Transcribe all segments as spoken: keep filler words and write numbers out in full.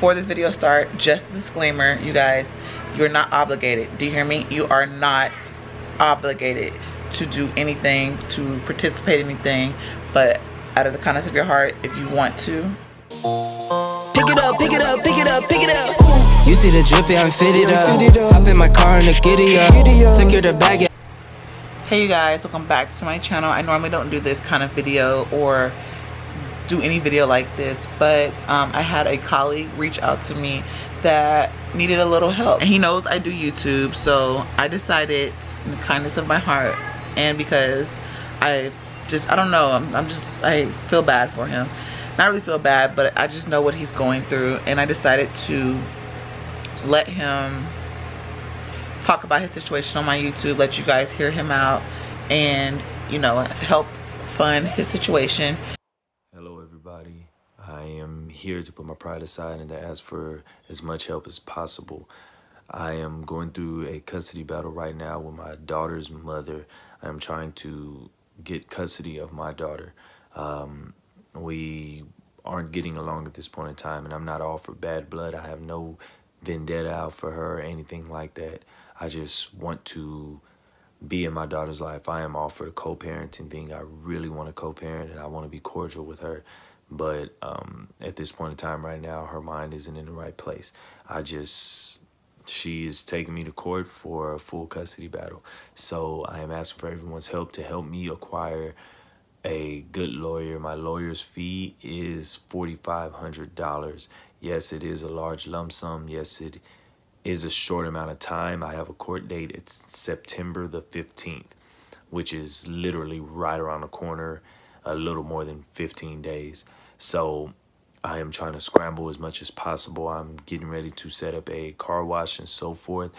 Before this video starts, just a disclaimer, you guys, you're not obligated. Do you hear me? You are not obligated to do anything, to participate in anything, but out of the kindness of your heart, if you want to. Pick it up, pick it up, pick it up, pick it up. You see the drippy, I'm fitted up. Hop in my car and the giddy up. Secure the bag. Hey you guys, welcome back to my channel. I normally don't do this kind of video or do any video like this, but um, I had a colleague reach out to me that needed a little help. And he knows I do YouTube, so I decided in the kindness of my heart, and because I just, I don't know, I'm, I'm just, I feel bad for him. Not really feel bad, but I just know what he's going through, and I decided to let him talk about his situation on my YouTube, let you guys hear him out, and you know, help fund his situation. Hello everybody, I am here to put my pride aside and to ask for as much help as possible. I am going through a custody battle right now with my daughter's mother. I am trying to get custody of my daughter. Um, we aren't getting along at this point in time, and I'm not all for bad blood. I have no vendetta out for her or anything like that. I just want to be in my daughter's life. I am all for the co-parenting thing. I really want to co-parent, and I want to be cordial with her. But um, at this point in time right now, her mind isn't in the right place. I just, she's taking me to court for a full custody battle. So I am asking for everyone's help to help me acquire a good lawyer. My lawyer's fee is forty-five hundred dollars. Yes, it is a large lump sum. Yes, it is a short amount of time. I have a court date. It's September the fifteenth, which is literally right around the corner, a little more than fifteen days. So I am trying to scramble as much as possible. I'm getting ready to set up a car wash and so forth.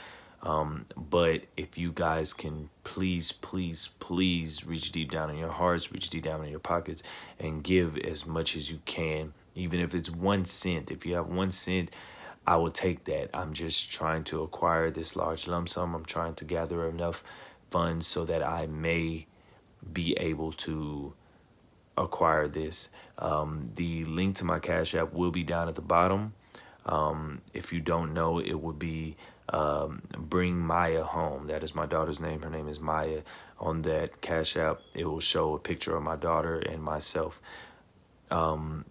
Um, but if you guys can please, please, please reach deep down in your hearts, reach deep down in your pockets, and give as much as you can. Even if it's one cent, if you have one cent, I will take that. I'm just trying to acquire this large lump sum. I'm trying to gather enough funds so that I may be able to acquire this. Um, the link to my Cash App will be down at the bottom. Um, if you don't know, it would be um, Bring Maya Home. That is my daughter's name. Her name is Maya. On that Cash App, it will show a picture of my daughter and myself. Um,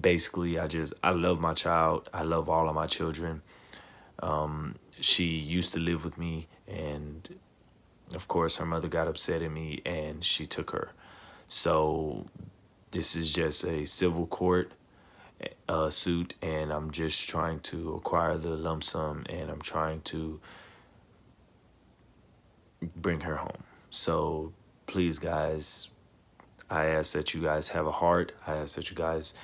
basically I just I love my child. I love all of my children. Um she used to live with me, and of course her mother got upset at me and she took her. So this is just a civil court uh suit, and I'm just trying to acquire the lump sum, and I'm trying to bring her home. So please guys, I ask that you guys have a heart. I ask that you guys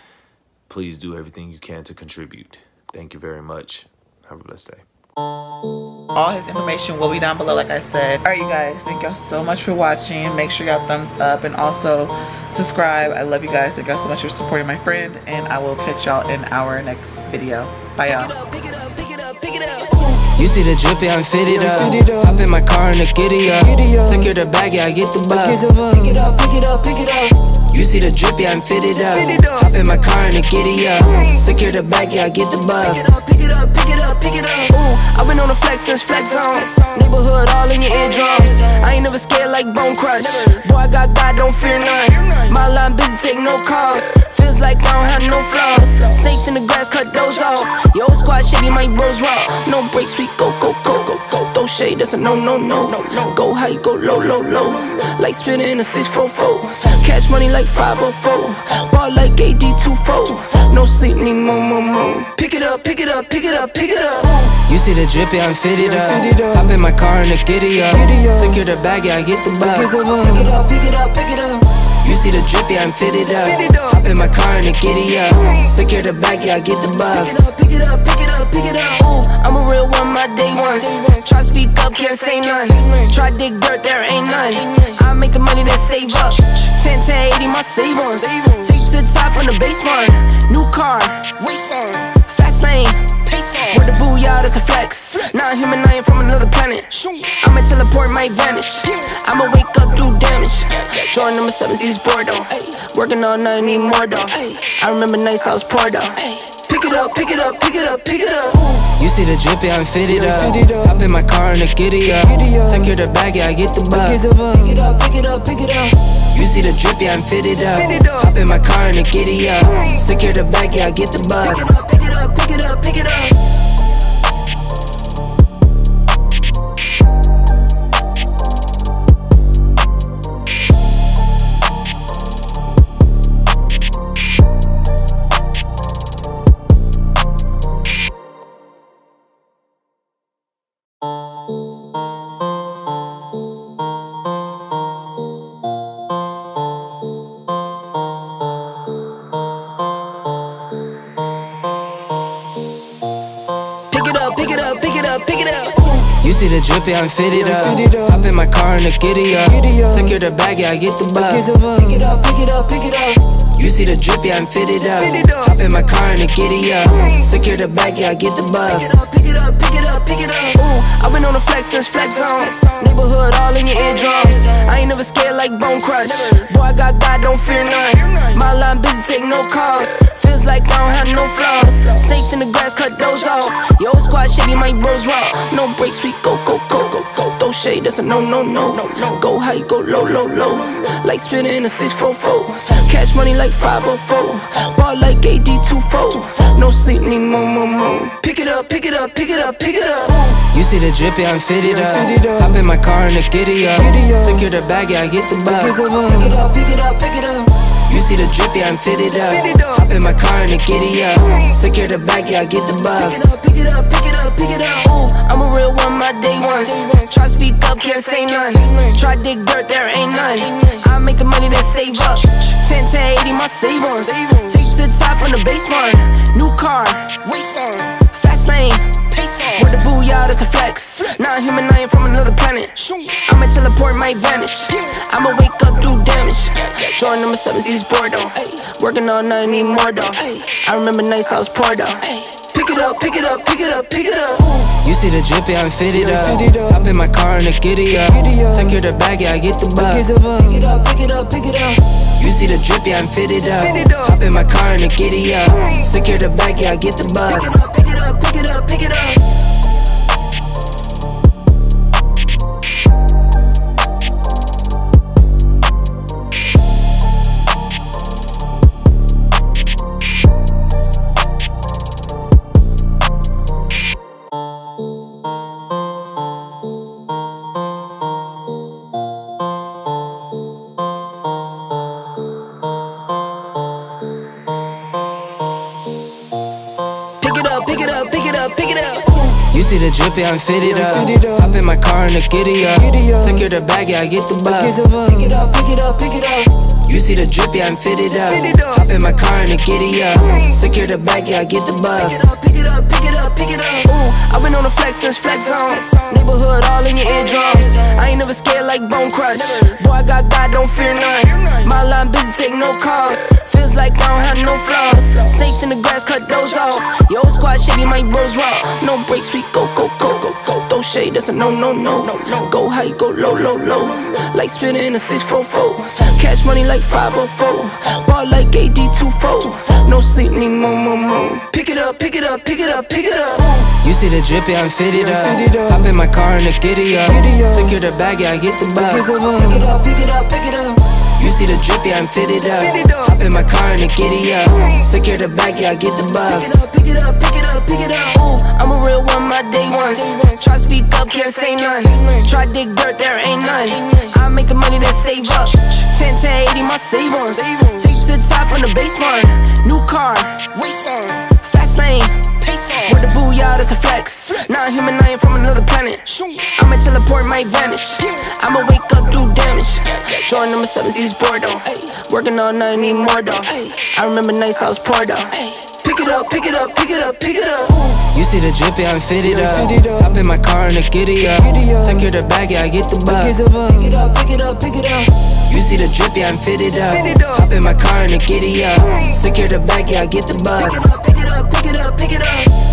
please do everything you can to contribute. Thank you very much. Have a blessed day. All his information will be down below, like I said. All right, you guys. Thank y'all so much for watching. Make sure y'all thumbs up and also subscribe. I love you guys. Thank y'all so much for supporting my friend. And I will catch y'all in our next video. Bye, y'all. You see the drippy, I'm fitted up. Hop in my car and the giddy up. Secure the bag, yeah, I get the bus. Pick it up, pick it up, pick it up. You see the drippy, I'm fitted up. Hop in my car and the giddy up. Secure the bag, yeah, I get the bus. Pick it up, pick it up, pick it up, pick it up. Ooh, I've been on the flex since flex zone. Neighborhood all in your eardrums. I ain't never scared like Bone Crush. Boy, I got God, don't fear none. My line busy, take no calls. Feels like I don't have no flaws. Snakes in the grass, cut those off. Yo, squad shitty, my bros raw. No breaks, we go, go, go, go, go. Throw shade, that's a no, no, no. Go high, go low, low, low. Like spinning in a six four four. Cash money like five oh four, ball like A D two four. No sleep, need more, more, more. Pick it up, pick it up, pick it up, pick it up. You see the drippy, I'm fitted up. Hop in my car and the giddy up. Secure the bag, yeah, I get the bus. Pick it up, pick it up, pick it up. You see the drippy, I'm fitted up. Hop in my car and the giddy up. Secure the bag, yeah, I get the bus. Pick it up, pick it up, pick it up. Ooh, I'm a real one, my day ones. Try speak up, can't say none. Try dig dirt, there ain't none. I make the money that save up. ten, ten, eighty, my savings. Take to the top on the baseline. New car, race on, fast lane, pace on. With the booyah, that's a flex. Not human, I am from another planet. I'ma teleport, might vanish. I'ma wake up, do damage. Join number seven, East Bordeaux. Working all night, need more though. I remember nights I was poor though. pick it up, pick it up, pick it up, pick it up. You see the drip, yeah, I'm fitted up. Hop in my car and the giddy up. Secure the bag, yeah, I get the bus. Pick it up, pick it up, pick it up. You see the drip, yeah, I'm fitted up. Hop in my car and the giddy up. Secure the bag, yeah, I get the bus. Pick it up, pick it up, pick it up, pick it up. You see the drip, yeah, I'm fitted up. Hop in my car and the giddy up. Secure the bag, yeah, I get the bus. Pick it up, pick it up, pick it up. You see the drip, yeah, I'm fitted up. Hop in my car and the giddy up. Secure the bag, yeah, I get the bus. Pick it up, pick it up, pick it up, pick it up. Ooh, I've been on the flex since flex on. Neighborhood all in your eardrums. I ain't never scared like Bone Crush. Boy, I got God, don't fear none. My line busy, take no calls. Feels like I don't have no flaws. Snakes in the grass, cut those off. Yo, squad shady, my bros rock. No breaks, we go, go, go, go, go. Throw shade, that's a no, no, no. Go high, go low, low, low. Like spinning in a six four four. Cash money like five oh four. Ball like A D two four. No sleep, need more, more, more. Pick it up, pick it up, pick it up, pick it up. You see the drip, yeah, I'm fitted up. Hop in my car and the giddy up. Secure the bag, yeah, I get the bus. Pick it up, pick it up, pick it up. You see the drip, yeah, I'm fitted up. Hop in my car and the giddy up. Secure the bag, yeah, I get the bus. Pick it up, pick it up, pick it up, pick it up. Ooh, I'm a real one, my day ones. Try speak up, can't say none. Try dig dirt, there ain't none. I make the money, then save up. ten, ten, eighty, my save ons. Take to the top from the basement. New car, race on. Fast lane, pace on. With the booyah, that's a flex. Not human, I ain't from another planet. I'ma teleport, might vanish. I'ma wake up, do damage. Drawing number sevens, these boredom. Working all night, need more though. I remember nights I was poor though. Pick it up, pick it up, pick it up, pick it up. You see the drip, yeah, I'm fitted up. Hop in my car and the giddy up. Secure the bag, yeah, I get the bus. Pick it up, pick it up, pick it up. You see the drip, yeah, I'm fitted up. Hop in my car and the giddy up. Secure the bag, yeah, I get the bus. Pick it up, pick it up, pick it up, pick it up. You see the drip, yeah, I'm fitted up. Hop in my car and the giddy up. Secure the bag, yeah, I get the bus. Pick it up, pick it up, pick it up. You see the drip, yeah, I'm fitted up. Hop in my car and the giddy up. Secure the bag, yeah, I get the bus. Pick it up, pick it up, pick it up, pick it up. Ooh, I've been on the flex since flex on. Neighborhood all in your eardrums. I ain't never scared like Bone Crush. Boy, I got God, don't fear none. My line busy, take no calls. Feels like I don't have no flaws. Snakes in the grass, cut those off. Yo, squad shady, my bros rock. No breaks, we go, go, go, go, go. Throw shade, that's a no, no, no. Go high, go low, low, low. Like spinning in a six four four. Cash money like five oh four. Ball like A D two four. No sleep, need more, more, more. Pick it up, pick it up, pick it up, pick it up. You see the drip, yeah, I'm fitted up. Hop in my car and the giddy up. Secure the bag, yeah, I get the bus. Pick it up, pick it up, pick it up. You see the drip, yeah, I'm fitted up. Hop in my car and the giddy up. Secure the bag, yeah, I get the bus. Pick it up, pick it up, pick it up, pick it up. Ooh, I'm a real one, my day ones. Try speak up, can't say none. Try dig dirt, there ain't none. I make the money, then save up. ten, ten, eighty, my save ons. Take to the top from the basement. New car, race on. Fast lane, pace on. With the booyah, that's a flex. Not human, I ain't from another planet. I'ma teleport, might vanish. I'ma wake up, do damage. Drawing number sevens, these boredom. Working all night, need more though. I remember nights I was poor though. Pick it up, pick it up, pick it up, pick it up. You see the drip, yeah, I'm fitted up. Hop in my car and the giddy up. Secure the bag, yeah, I get the bus. Pick it up, pick it up, pick it up. You see the drip, yeah, I'm fitted up. Hop in my car and the giddy up. Secure the bag, yeah, I get the bus. Pick it up, pick it up, pick it up, pick it up.